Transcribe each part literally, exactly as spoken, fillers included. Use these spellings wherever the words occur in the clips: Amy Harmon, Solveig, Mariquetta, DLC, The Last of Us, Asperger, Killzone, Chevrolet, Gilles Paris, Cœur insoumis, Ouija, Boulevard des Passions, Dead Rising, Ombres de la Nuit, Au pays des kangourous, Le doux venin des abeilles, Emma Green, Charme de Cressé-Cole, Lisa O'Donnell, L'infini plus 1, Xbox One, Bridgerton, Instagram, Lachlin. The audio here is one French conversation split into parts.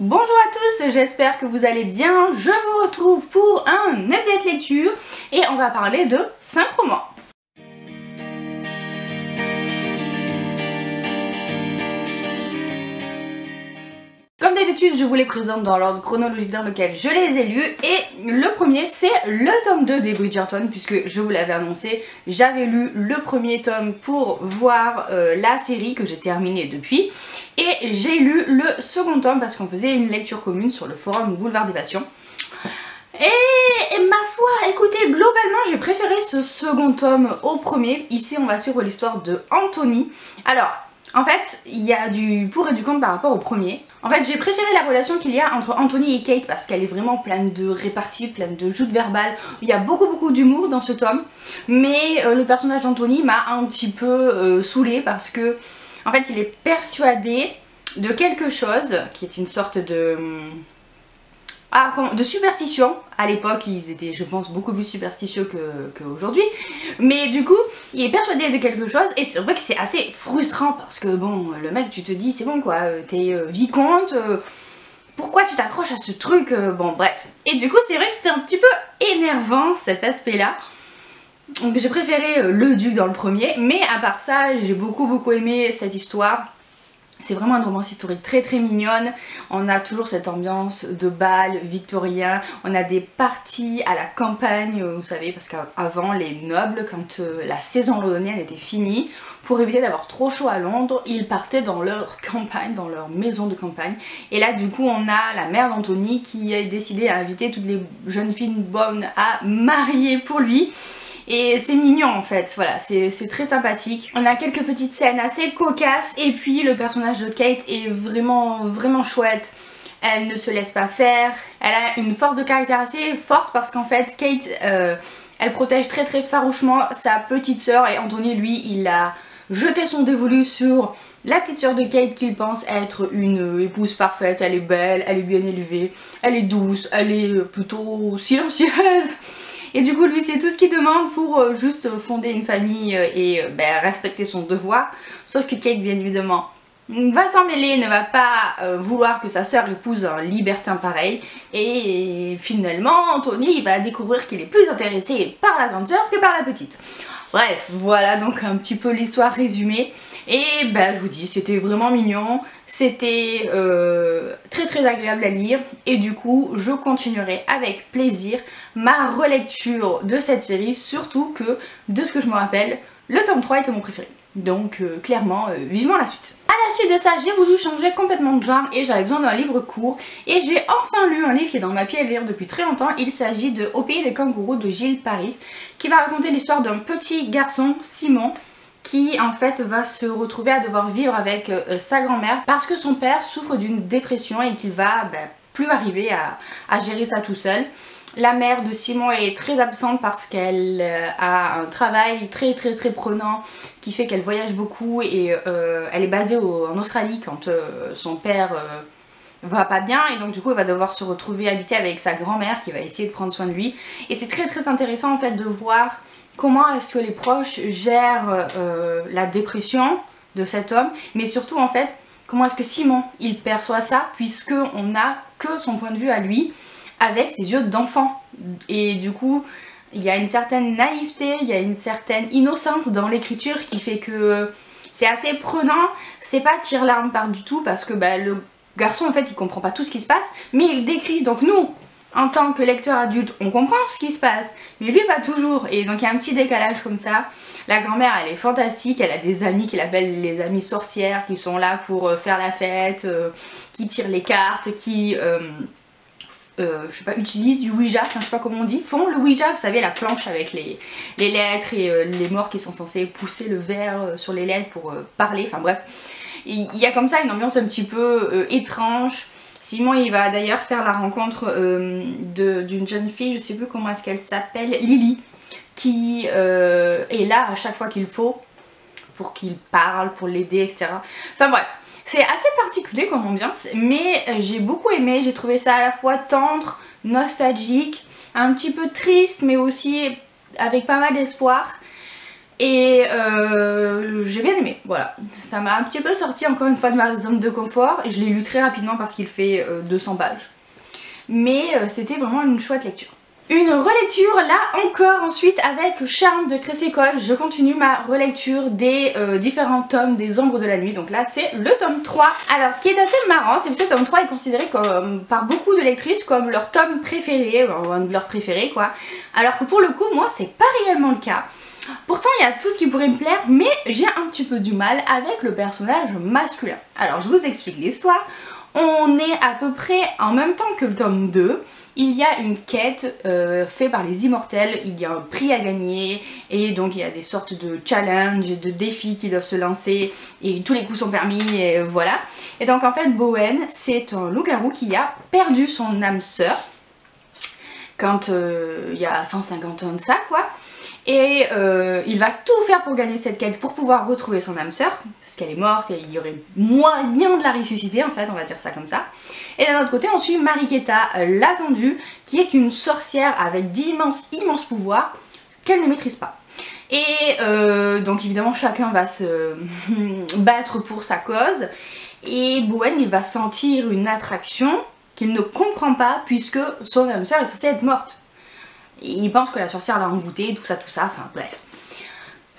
Bonjour à tous, j'espère que vous allez bien. Je vous retrouve pour un update lecture et on va parler de cinq romans. Comme d'habitude, je vous les présente dans l'ordre chronologique dans lequel je les ai lus. Et le premier, c'est le tome deux des Bridgerton, puisque je vous l'avais annoncé, j'avais lu le premier tome pour voir euh, la série que j'ai terminée depuis. Et j'ai lu le second tome parce qu'on faisait une lecture commune sur le forum Boulevard des Passions. Et ma foi, écoutez, globalement, j'ai préféré ce second tome au premier. Ici, on va suivre l'histoire de Anthony. Alors... En fait, il y a du pour et du contre par rapport au premier. En fait, j'ai préféré la relation qu'il y a entre Anthony et Kate parce qu'elle est vraiment pleine de réparties, pleine de joutes verbales. Il y a beaucoup beaucoup d'humour dans ce tome. Mais euh, le personnage d'Anthony m'a un petit peu euh, saoulée parce que, en fait, il est persuadé de quelque chose qui est une sorte de... Ah, comment, de superstition. À l'époque, ils étaient, je pense, beaucoup plus superstitieux qu'aujourd'hui. Que Mais du coup, il est persuadé de quelque chose. Et c'est vrai que c'est assez frustrant parce que, bon, le mec, tu te dis, c'est bon, quoi, euh, t'es euh, vicomte. Euh, pourquoi tu t'accroches à ce truc euh, Bon, bref. Et du coup, c'est vrai que c'était un petit peu énervant, cet aspect-là. Donc, j'ai préféré euh, le duc dans le premier. Mais à part ça, j'ai beaucoup, beaucoup aimé cette histoire. C'est vraiment une romance historique très très mignonne. On a toujours cette ambiance de bal victorien. On a des parties à la campagne, vous savez, parce qu'avant les nobles, quand la saison londonienne était finie, pour éviter d'avoir trop chaud à Londres, ils partaient dans leur campagne, dans leur maison de campagne. Et là du coup on a la mère d'Anthony qui a décidé à inviter toutes les jeunes filles bonnes à marier pour lui. Et c'est mignon en fait, voilà, c'est très sympathique. On a quelques petites scènes assez cocasses et puis le personnage de Kate est vraiment, vraiment chouette. Elle ne se laisse pas faire, elle a une force de caractère assez forte parce qu'en fait Kate, euh, elle protège très très farouchement sa petite sœur et Anthony lui, il a jeté son dévolu sur la petite sœur de Kate qu'il pense être une épouse parfaite. Elle est belle, elle est bien élevée, elle est douce, elle est plutôt silencieuse. Et du coup lui c'est tout ce qu'il demande pour euh, juste fonder une famille euh, et euh, bah, respecter son devoir. Sauf que Kate bien évidemment va s'en mêler, ne va pas euh, vouloir que sa sœur épouse un libertin pareil. Et finalement Anthony il va découvrir qu'il est plus intéressé par la grande sœur que par la petite. Bref, voilà donc un petit peu l'histoire résumée. Et bah je vous dis, c'était vraiment mignon, c'était euh, très très agréable à lire. Et du coup, je continuerai avec plaisir ma relecture de cette série, surtout que, de ce que je me rappelle, le tome trois était mon préféré. Donc euh, clairement, euh, vivement la suite. À la suite de ça, j'ai voulu changer complètement de genre et j'avais besoin d'un livre court. Et j'ai enfin lu un livre qui est dans ma pile à lire depuis très longtemps. Il s'agit de Au pays des kangourous de Gilles Paris, qui va raconter l'histoire d'un petit garçon, Simon, qui en fait va se retrouver à devoir vivre avec euh, sa grand-mère parce que son père souffre d'une dépression et qu'il va bah, plus arriver à, à gérer ça tout seul. La mère de Simon est très absente parce qu'elle euh, a un travail très très très prenant qui fait qu'elle voyage beaucoup et euh, elle est basée au, en Australie quand euh, son père euh, va pas bien et donc du coup elle va devoir se retrouver habiter avec sa grand-mère qui va essayer de prendre soin de lui. Et c'est très très intéressant en fait de voir comment est-ce que les proches gèrent euh, la dépression de cet homme, mais surtout en fait comment est-ce que Simon il perçoit ça puisqu'on n'a que son point de vue à lui avec ses yeux d'enfant. Et du coup, il y a une certaine naïveté, il y a une certaine innocence dans l'écriture qui fait que c'est assez prenant, c'est pas tire-larme par du tout parce que bah, le garçon en fait il comprend pas tout ce qui se passe, mais il décrit, donc nous en tant que lecteur adulte on comprend ce qui se passe, mais lui pas toujours, et donc il y a un petit décalage comme ça. La grand-mère elle est fantastique, elle a des amis qu'il appelle les amis sorcières qui sont là pour faire la fête, euh, qui tirent les cartes, qui... Euh, Euh, je sais pas, utilisent du Ouija, enfin je sais pas comment on dit, font le Ouija, vous savez la planche avec les, les lettres et euh, les morts qui sont censés pousser le verre euh, sur les lettres pour euh, parler, enfin bref. Il y a comme ça une ambiance un petit peu euh, étrange. Simon il va d'ailleurs faire la rencontre euh, d'une jeune fille, je sais plus comment est-ce qu'elle s'appelle, Lily, qui euh, est là à chaque fois qu'il faut pour qu'il parle, pour l'aider, et cetera. Enfin bref. C'est assez particulier comme ambiance, mais j'ai beaucoup aimé, j'ai trouvé ça à la fois tendre, nostalgique, un petit peu triste, mais aussi avec pas mal d'espoir. Et euh, j'ai bien aimé, voilà. Ça m'a un petit peu sorti encore une fois de ma zone de confort. Je l'ai lu très rapidement parce qu'il fait euh, deux cents pages. Mais euh, c'était vraiment une chouette lecture. Une relecture là encore ensuite avec Charme de Cressé-Cole. Je continue ma relecture des euh, différents tomes des Ombres de la Nuit. Donc là c'est le tome trois. Alors ce qui est assez marrant, c'est que ce tome trois est considéré comme, par beaucoup de lectrices comme leur tome préféré, ou un de leurs préférés quoi. Alors que pour le coup moi c'est pas réellement le cas. Pourtant il y a tout ce qui pourrait me plaire, mais j'ai un petit peu du mal avec le personnage masculin. Alors je vous explique l'histoire. On est à peu près en même temps que le tome deux. Il y a une quête euh, faite par les immortels, il y a un prix à gagner, et donc il y a des sortes de challenges et de défis qui doivent se lancer, et tous les coups sont permis, et voilà. Et donc en fait Bowen, c'est un loup-garou qui a perdu son âme sœur, quand euh, il y a cent cinquante ans de ça quoi. Et euh, il va tout faire pour gagner cette quête, pour pouvoir retrouver son âme sœur, parce qu'elle est morte et il y aurait moyen de la ressusciter en fait, on va dire ça comme ça. Et d'un autre côté on suit Mariquetta, l'attendue, qui est une sorcière avec d'immenses, immenses pouvoirs qu'elle ne maîtrise pas. Et euh, donc évidemment chacun va se battre pour sa cause, et Bowen il va sentir une attraction qu'il ne comprend pas puisque son âme sœur est censée être morte. Il pense que la sorcière l'a envoûté, tout ça, tout ça, enfin bref.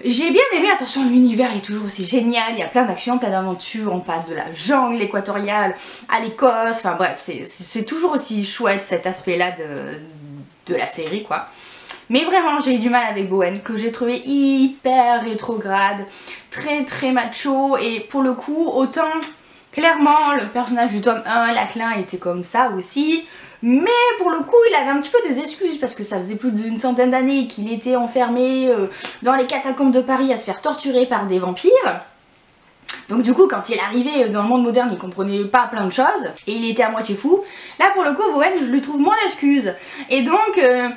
J'ai bien aimé, attention, l'univers est toujours aussi génial, il y a plein d'actions, plein d'aventures, on passe de la jungle équatoriale à l'Écosse, enfin bref, c'est toujours aussi chouette cet aspect-là de, de la série, quoi. Mais vraiment, j'ai eu du mal avec Bowen, que j'ai trouvé hyper rétrograde, très très macho, et pour le coup, autant, clairement, le personnage du tome un, Lachlin, était comme ça aussi, mais pour le coup il avait un petit peu des excuses parce que ça faisait plus d'une centaine d'années qu'il était enfermé euh, dans les catacombes de Paris à se faire torturer par des vampires. Donc du coup quand il arrivait dans le monde moderne il comprenait pas plein de choses et il était à moitié fou. Là pour le coup Bowen je lui trouve moins d'excuses. Et donc euh,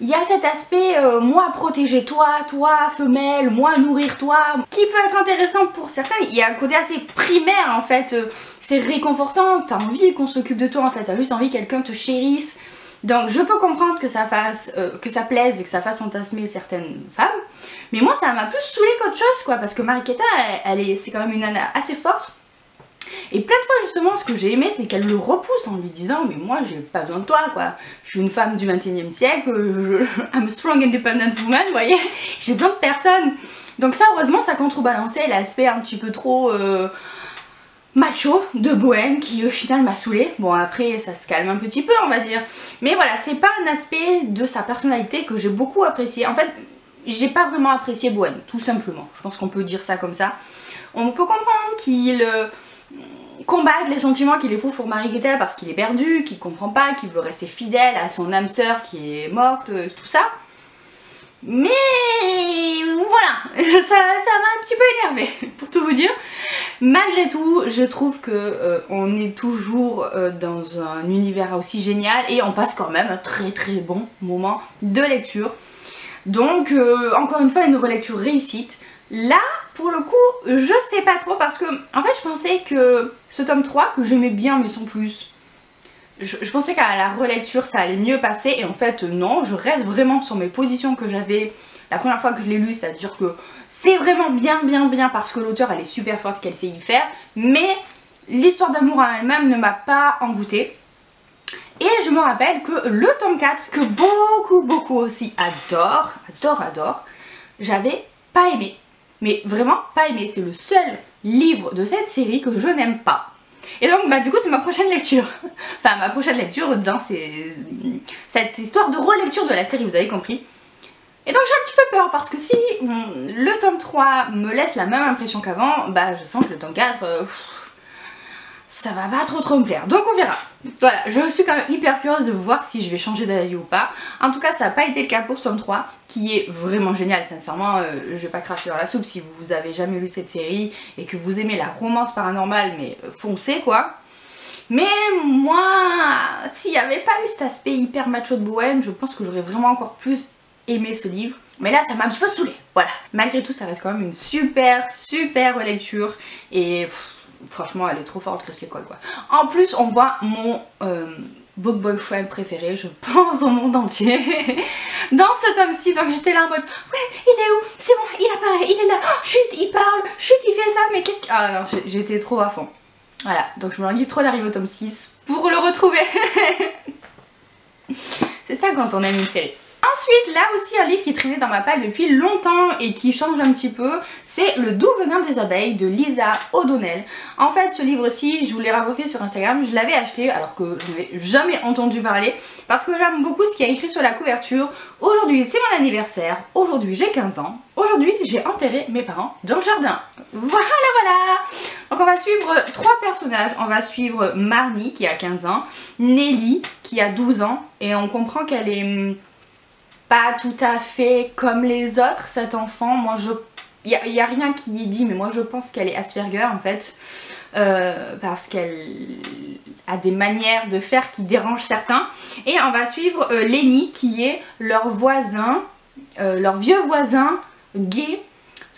il y a cet aspect euh, moi protéger toi, toi femelle, moi nourrir toi, qui peut être intéressant pour certains. Il y a un côté assez primaire en fait, euh, c'est réconfortant, t'as envie qu'on s'occupe de toi en fait, t'as juste envie que quelqu'un te chérisse. Donc je peux comprendre que ça fasse, euh, que ça plaise et que ça fasse fantasmer certaines femmes, mais moi ça m'a plus saoulée qu'autre chose quoi, parce que Mariquetta, elle, elle est, c'est quand même une nana assez forte. Et plein de fois justement ce que j'ai aimé c'est qu'elle le repousse en lui disant mais moi j'ai pas besoin de toi quoi, je suis une femme du vingt et unième siècle, je... I'm a strong independent woman, vous voyez, j'ai besoin de personne. Donc ça heureusement ça contrebalançait l'aspect un petit peu trop euh, macho de Bowen qui au final m'a saoulée. Bon après ça se calme un petit peu on va dire, mais voilà c'est pas un aspect de sa personnalité que j'ai beaucoup apprécié. En fait j'ai pas vraiment apprécié Bowen tout simplement, je pense qu'on peut dire ça comme ça. On peut comprendre qu'il... Euh, combattre les sentiments qu'il éprouve pour Mariquetta parce qu'il est perdu, qu'il comprend pas, qu'il veut rester fidèle à son âme sœur qui est morte, tout ça. Mais voilà, ça, ça m'a un petit peu énervée pour tout vous dire. Malgré tout, je trouve que euh, on est toujours euh, dans un univers aussi génial et on passe quand même un très très bon moment de lecture. Donc euh, encore une fois une relecture réussite. Là, pour le coup, je sais pas trop parce que, en fait, je pensais que ce tome trois, que j'aimais bien mais sans plus, je, je pensais qu'à la relecture, ça allait mieux passer et en fait, non, je reste vraiment sur mes positions que j'avais la première fois que je l'ai lu, c'est-à-dire que c'est vraiment bien, bien, bien parce que l'auteur, elle est super forte, qu'elle sait y faire, mais l'histoire d'amour en elle-même ne m'a pas envoûtée. Et je me rappelle que le tome quatre, que beaucoup, beaucoup aussi adore, adore, adore, j'avais pas aimé. Mais vraiment pas aimé, c'est le seul livre de cette série que je n'aime pas. Et donc bah du coup c'est ma prochaine lecture. Enfin ma prochaine lecture dans ces... cette histoire de relecture de la série, vous avez compris. Et donc j'ai un petit peu peur parce que si le tome trois me laisse la même impression qu'avant, bah je sens que le tome quatre, euh, ça va pas trop trop me plaire. Donc on verra. Voilà, je suis quand même hyper curieuse de voir si je vais changer d'avis ou pas. En tout cas ça n'a pas été le cas pour ce tome trois qui est vraiment génial, sincèrement euh, je vais pas cracher dans la soupe si vous avez jamais lu cette série et que vous aimez la romance paranormale, mais foncez quoi. Mais moi, s'il n'y avait pas eu cet aspect hyper macho de Bowen, je pense que j'aurais vraiment encore plus aimé ce livre. Mais là ça m'a un petit peu saoulée, voilà. Malgré tout ça reste quand même une super super relecture et... Pff, franchement elle est trop forte que ce l'école quoi. En plus on voit mon euh, book boyfriend préféré, je pense, au monde entier. Dans ce tome-ci, donc j'étais là en mode ouais, il est où? C'est bon, il apparaît, il est là. Oh, chut, il parle, chut, il fait ça, mais qu'est-ce que... Ah non, j'étais trop à fond. Voilà, donc je me languis trop d'arriver au tome six pour le retrouver. C'est ça quand on aime une série. Ensuite, là aussi un livre qui traînait dans ma palle depuis longtemps et qui change un petit peu, c'est Le doux venin des abeilles de Lisa O'Donnell. En fait, ce livre aussi, je vous l'ai raconté sur Instagram, je l'avais acheté alors que je n'avais jamais entendu parler parce que j'aime beaucoup ce qu'il y a écrit sur la couverture. Aujourd'hui, c'est mon anniversaire, aujourd'hui j'ai quinze ans, aujourd'hui j'ai enterré mes parents dans le jardin. Voilà, voilà. Donc on va suivre trois personnages, on va suivre Marnie qui a quinze ans, Nelly qui a douze ans et on comprend qu'elle est... pas tout à fait comme les autres, cet enfant. Moi je... Il n'y a, a rien qui y dit, mais moi je pense qu'elle est Asperger en fait, euh, parce qu'elle a des manières de faire qui dérangent certains. Et on va suivre euh, Lenny qui est leur voisin, euh, leur vieux voisin gay,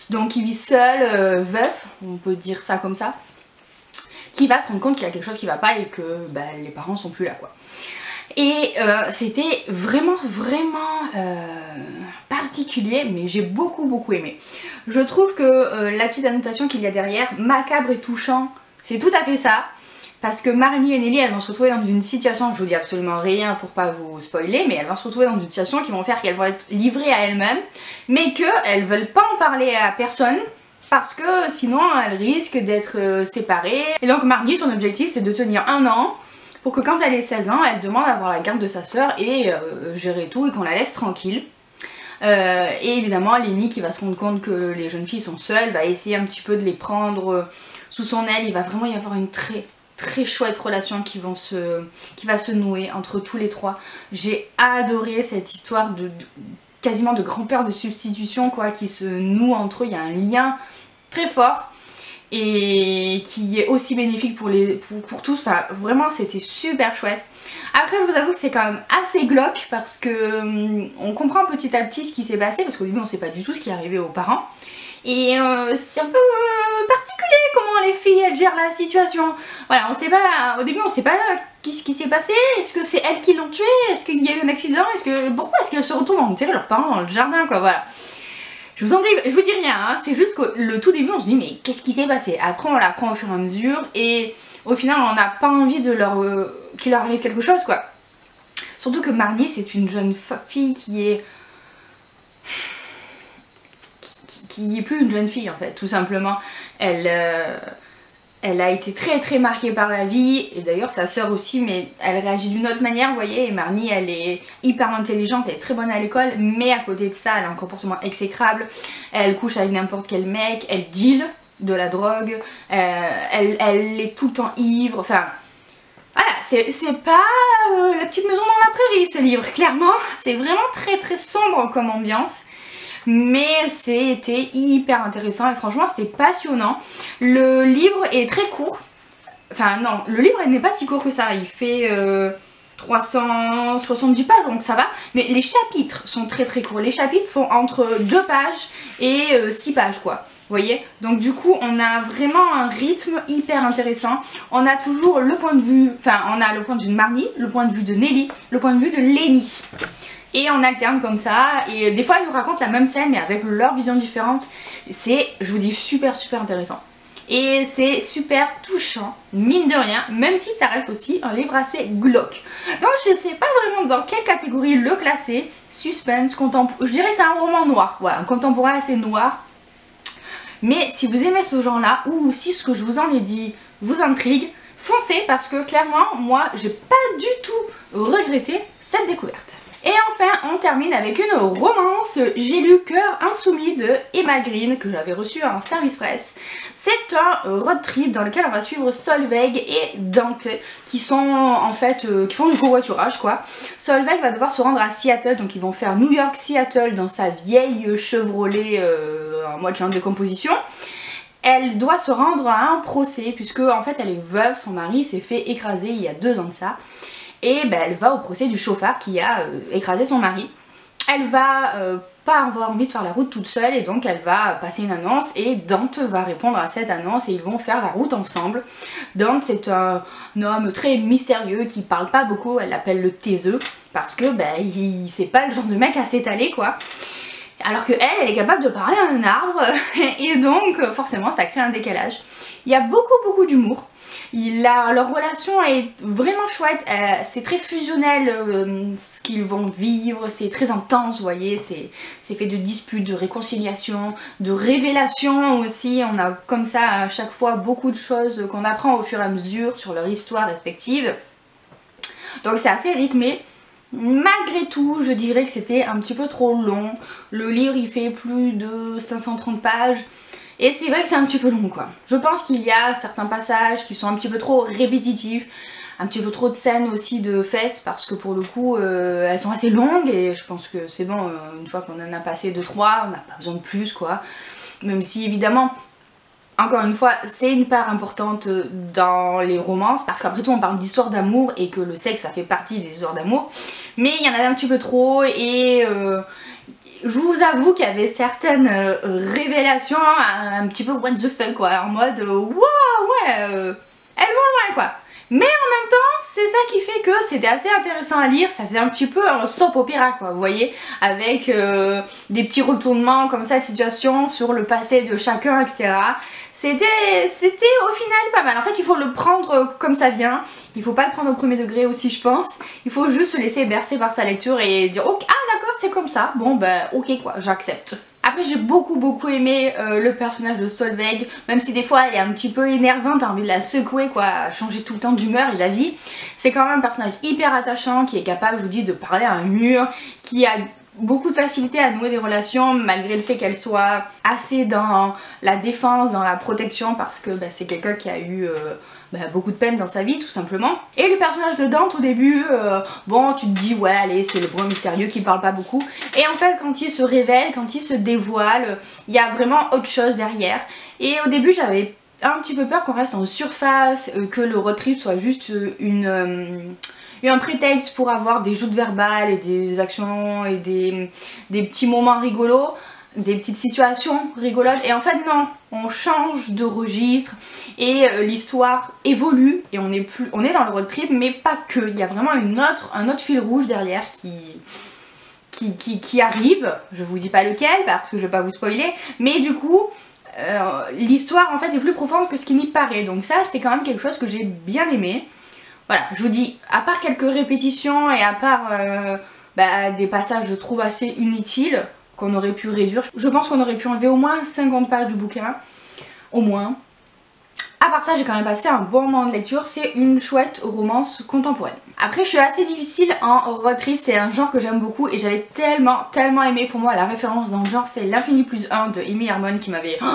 donc il vit seul, euh, veuf, on peut dire ça comme ça, qui va se rendre compte qu'il y a quelque chose qui va pas et que bah, les parents sont plus là quoi. Et euh, c'était vraiment vraiment euh, particulier, mais j'ai beaucoup beaucoup aimé. Je trouve que euh, la petite annotation qu'il y a derrière, macabre et touchant, c'est tout à fait ça. Parce que Marnie et Nelly, elles vont se retrouver dans une situation, je vous dis absolument rien pour pas vous spoiler, mais elles vont se retrouver dans une situation qui vont faire qu'elles vont être livrées à elles-mêmes, mais qu'elles veulent pas en parler à personne. Parce que sinon elles risquent d'être euh, séparées. Et donc Marnie, son objectif c'est de tenir un an pour que quand elle ait seize ans, elle demande à avoir la garde de sa sœur et euh, gérer tout et qu'on la laisse tranquille. Euh, et évidemment, Lenny qui va se rendre compte que les jeunes filles sont seules, va essayer un petit peu de les prendre sous son aile. Il va vraiment y avoir une très très chouette relation qui, vont se, qui va se nouer entre tous les trois. J'ai adoré cette histoire de, de quasiment de grand-père de substitution quoi, qui se noue entre eux. Il y a un lien très fort. Et qui est aussi bénéfique pour, les, pour, pour tous, enfin vraiment c'était super chouette. Après je vous avoue que c'est quand même assez glauque parce que hum, on comprend petit à petit ce qui s'est passé, parce qu'au début on sait pas du tout ce qui est arrivé aux parents. Et euh, c'est un peu euh, particulier comment les filles elles gèrent la situation. Voilà, on sait pas, au début on sait pas euh, qu'est-ce qui s'est passé, est-ce que c'est elles qui l'ont tué, est-ce qu'il y a eu un accident, est-ce que, pourquoi est-ce qu'elles se retrouvent à enterrer leurs parents dans le jardin quoi, voilà. Je vous en dis, je vous dis rien, hein, c'est juste que le tout début on se dit mais qu'est-ce qui s'est passé? Après on l'apprend au fur et à mesure et au final on n'a pas envie de leur euh, qu'il leur arrive quelque chose quoi. Surtout que Marnie c'est une jeune fille qui est... qui n'est plus une jeune fille en fait, tout simplement. Elle, euh, elle a été très très marquée par la vie et d'ailleurs sa sœur aussi, mais elle réagit d'une autre manière vous voyez. Et Marnie elle est hyper intelligente, elle est très bonne à l'école, mais à côté de ça elle a un comportement exécrable, elle couche avec n'importe quel mec, elle deal de la drogue, euh, elle, elle est tout le temps ivre, enfin voilà, c'est pas euh, la petite maison dans la prairie ce livre, clairement. C'est vraiment très très sombre comme ambiance. Mais c'était hyper intéressant et franchement c'était passionnant. Le livre est très court. Enfin non, le livre n'est pas si court que ça. Il fait euh, trois cent soixante-dix pages donc ça va. Mais les chapitres sont très très courts. Les chapitres font entre deux pages et euh, six pages quoi. Vous voyez? Donc du coup on a vraiment un rythme hyper intéressant. On a toujours le point de vue... Enfin on a le point de vue de Marnie, le point de vue de Nelly, le point de vue de Lenny. Et on alterne comme ça, et des fois ils nous racontent la même scène mais avec leur vision différente. C'est, je vous dis, super super intéressant. Et c'est super touchant, mine de rien, même si ça reste aussi un livre assez glauque. Donc je sais pas vraiment dans quelle catégorie le classer, suspense, contemporain, je dirais c'est un roman noir, voilà, un contemporain assez noir. Mais si vous aimez ce genre-là, ou si ce que je vous en ai dit vous intrigue, foncez parce que clairement, moi j'ai pas du tout regretté cette découverte. Et enfin, on termine avec une romance. J'ai lu Cœur insoumis de Emma Green, que j'avais reçu en service presse. C'est un road trip dans lequel on va suivre Solveig et Dante, qui sont en fait, euh, qui font du covoiturage quoi. Solveig va devoir se rendre à Seattle, donc ils vont faire New York-Seattle dans sa vieille Chevrolet euh, en mode genre de composition. Elle doit se rendre à un procès, puisque en fait elle est veuve, son mari s'est fait écraser il y a deux ans de ça. Et ben, elle va au procès du chauffard qui a euh, écrasé son mari. Elle va euh, pas avoir envie de faire la route toute seule, et donc elle va passer une annonce et Dante va répondre à cette annonce et ils vont faire la route ensemble. Dante, c'est un homme très mystérieux qui parle pas beaucoup, elle l'appelle le taiseux parce que ben, il, c'est pas le genre de mec à s'étaler quoi. Alors que elle, elle est capable de parler à un arbre et donc forcément ça crée un décalage. Il y a beaucoup beaucoup d'humour. La, leur relation est vraiment chouette, euh, c'est très fusionnel euh, ce qu'ils vont vivre, c'est très intense, vous voyez, c'est fait de disputes, de réconciliations, de révélations aussi, on a comme ça à chaque fois beaucoup de choses qu'on apprend au fur et à mesure sur leur histoire respective. Donc c'est assez rythmé. Malgré tout, je dirais que c'était un petit peu trop long, le livre il fait plus de cinq cent trente pages. Et c'est vrai que c'est un petit peu long quoi. Je pense qu'il y a certains passages qui sont un petit peu trop répétitifs, un petit peu trop de scènes aussi de fesses parce que pour le coup euh, elles sont assez longues et je pense que c'est bon, euh, une fois qu'on en a passé deux trois, on n'a pas besoin de plus quoi. Même si évidemment, encore une fois, c'est une part importante dans les romances parce qu'après tout on parle d'histoire d'amour et que le sexe ça fait partie des histoires d'amour. Mais il y en avait un petit peu trop et... Euh, je vous avoue qu'il y avait certaines révélations un petit peu what the fuck quoi, en mode waouh ouais, euh, elles vont loin quoi. Mais en même temps c'est ça qui fait que c'était assez intéressant à lire, ça faisait un petit peu un soap opéra quoi, vous voyez, avec euh, des petits retournements comme ça de situation sur le passé de chacun etc. C'était c'était au final pas mal, en fait il faut le prendre comme ça vient, il faut pas le prendre au premier degré aussi je pense, il faut juste se laisser bercer par sa lecture et dire ok, ah d'accord c'est comme ça, bon ben ok quoi, j'accepte. Après j'ai beaucoup beaucoup aimé euh, le personnage de Solveig, même si des fois elle est un petit peu énervante, t'as envie de la secouer quoi, changer tout le temps d'humeur et d'avis. C'est quand même un personnage hyper attachant qui est capable, je vous dis, de parler à un mur, qui a beaucoup de facilité à nouer des relations malgré le fait qu'elle soit assez dans la défense, dans la protection parce que bah, c'est quelqu'un qui a eu... Euh, Bah, beaucoup de peine dans sa vie tout simplement. Et le personnage de Dante au début, euh, bon tu te dis ouais allez c'est le brun mystérieux qui parle pas beaucoup, et en fait quand il se révèle, quand il se dévoile, il y a vraiment autre chose derrière. Et au début j'avais un petit peu peur qu'on reste en surface, euh, que le road trip soit juste une, euh, un prétexte pour avoir des joutes verbales et des actions et des, des petits moments rigolos, des petites situations rigolotes, et en fait non, on change de registre et l'histoire évolue et on est, plus, on est dans le road trip mais pas que, il y a vraiment une autre, un autre fil rouge derrière qui, qui, qui, qui arrive, je vous dis pas lequel parce que je vais pas vous spoiler, mais du coup euh, l'histoire en fait est plus profonde que ce qui n'y paraît, donc ça c'est quand même quelque chose que j'ai bien aimé. Voilà, je vous dis, à part quelques répétitions et à part euh, bah, des passages je trouve assez inutiles, qu'on aurait pu réduire. Je pense qu'on aurait pu enlever au moins cinquante pages du bouquin, au moins. À part ça, j'ai quand même passé un bon moment de lecture, c'est une chouette romance contemporaine. Après, je suis assez difficile en road trip, c'est un genre que j'aime beaucoup et j'avais tellement, tellement aimé. Pour moi, la référence dans le genre, c'est L'infini plus un de Amy Harmon qui m'avait oh,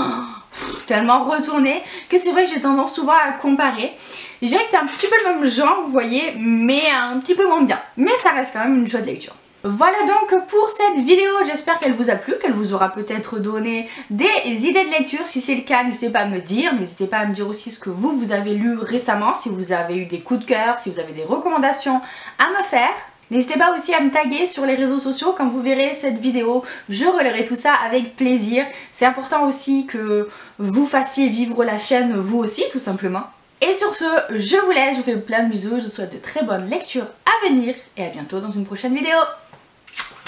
tellement retournée que c'est vrai que j'ai tendance souvent à comparer. Je dirais que c'est un petit peu le même genre, vous voyez, mais un petit peu moins bien. Mais ça reste quand même une chouette lecture. Voilà donc pour cette vidéo, j'espère qu'elle vous a plu, qu'elle vous aura peut-être donné des idées de lecture. Si c'est le cas, n'hésitez pas à me dire, n'hésitez pas à me dire aussi ce que vous, vous avez lu récemment, si vous avez eu des coups de cœur, si vous avez des recommandations à me faire. N'hésitez pas aussi à me taguer sur les réseaux sociaux, quand vous verrez cette vidéo, je relayerai tout ça avec plaisir. C'est important aussi que vous fassiez vivre la chaîne vous aussi tout simplement. Et sur ce, je vous laisse, je vous fais plein de bisous, je vous souhaite de très bonnes lectures à venir et à bientôt dans une prochaine vidéo.